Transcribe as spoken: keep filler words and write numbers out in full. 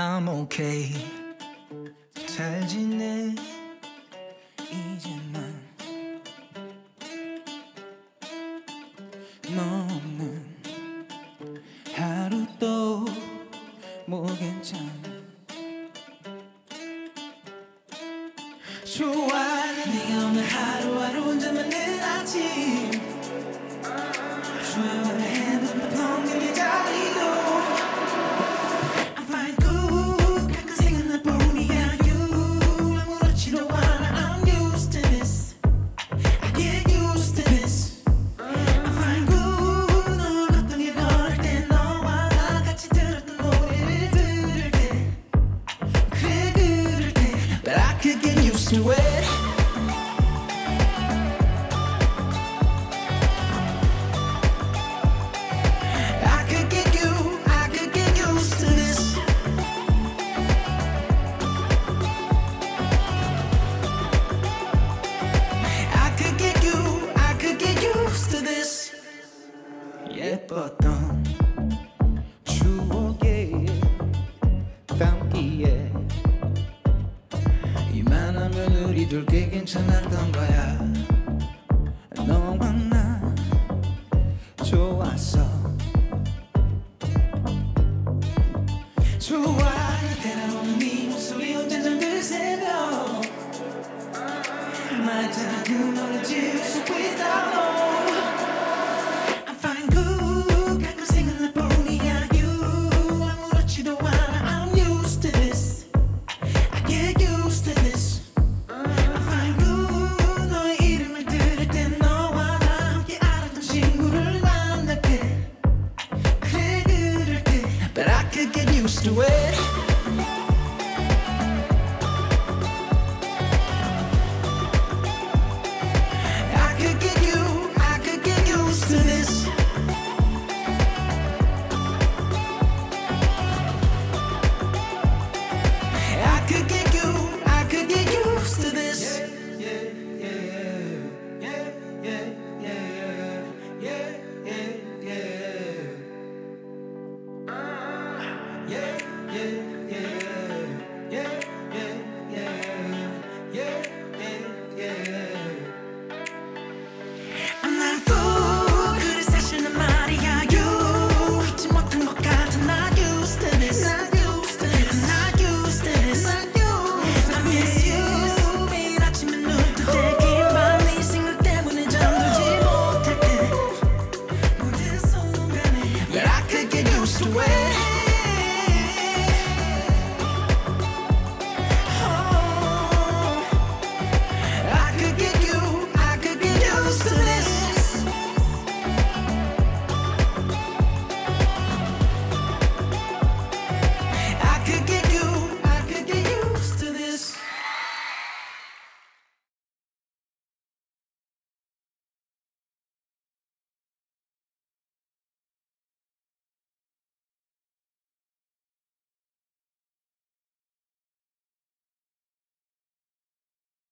I'm okay. 잘 지내 이제 난 너 없는 하루도 뭐 괜찮아. 좋아 네가 없는 하루하루 혼자만 내 아침 조용한 내 핸드폰 펑크를 가리고 to it. I could get you, I could get used to this. I could get you, I could get used to this. 예뻤던 추억에 담기에 이만하면 우리들 꽤 괜찮았던 거야. 너랑 나 좋았어. 좋아 때나오는 네 목소리 언제든 그 새벽 말했잖아 그 노래 지울 수 있다고. But I could get used to it.